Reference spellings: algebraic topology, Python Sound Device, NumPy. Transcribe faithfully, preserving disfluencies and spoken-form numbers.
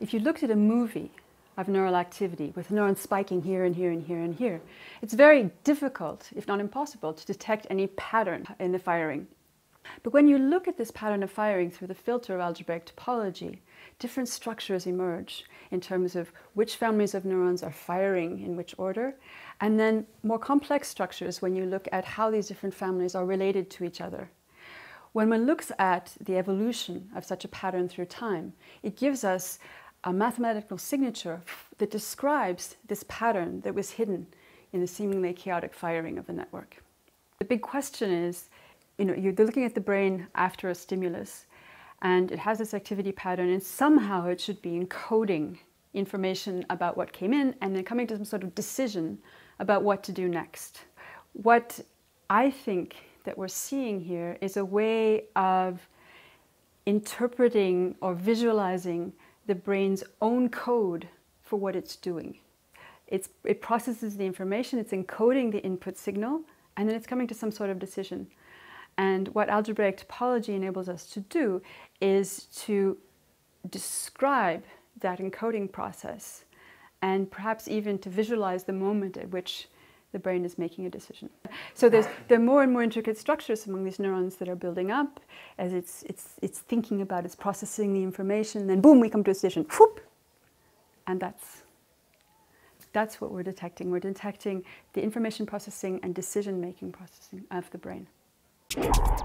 If you looked at a movie of neural activity with neurons spiking here and here and here and here, it's very difficult, if not impossible, to detect any pattern in the firing. But when you look at this pattern of firing through the filter of algebraic topology, different structures emerge in terms of which families of neurons are firing in which order, and then more complex structures when you look at how these different families are related to each other. When one looks at the evolution of such a pattern through time, it gives us a mathematical signature that describes this pattern that was hidden in the seemingly chaotic firing of the network. The big question is, you know, you're looking at the brain after a stimulus, and it has this activity pattern, and somehow it should be encoding information about what came in and then coming to some sort of decision about what to do next. What I think that we're seeing here is a way of interpreting or visualizing the brain's own code for what it's doing. It's, it processes the information, it's encoding the input signal, and then it's coming to some sort of decision. And what algebraic topology enables us to do is to describe that encoding process and perhaps even to visualize the moment at which the brain is making a decision. So there's, there are more and more intricate structures among these neurons that are building up as it's, it's, it's thinking about, it's processing the information, and then boom, we come to a decision, whoop! And that's, that's what we're detecting. We're detecting the information processing and decision-making processing of the brain. You